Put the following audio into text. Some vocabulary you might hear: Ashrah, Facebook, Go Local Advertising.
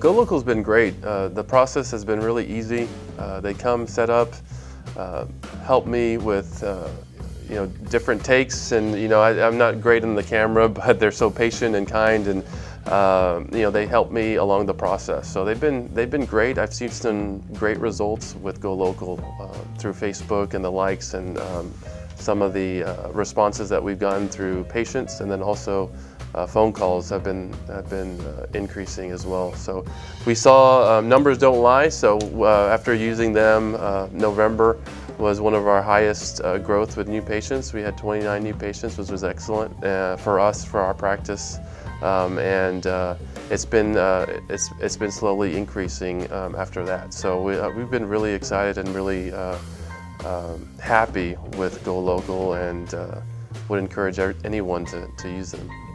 Go Local's been great. The process has been really easy. They come set up, help me with different takes, and I'm not great in the camera, but they're so patient and kind, and they help me along the process. So they've been great. I've seen some great results with Go Local through Facebook and the likes, and some of the responses that we've gotten through patients, and then also phone calls have been increasing as well. So we saw numbers don't lie. So after using them, November was one of our highest growth with new patients. We had 29 new patients, which was excellent for us, for our practice, and it's been slowly increasing after that. So we've been really excited and really happy with Go Local, and would encourage anyone to use them.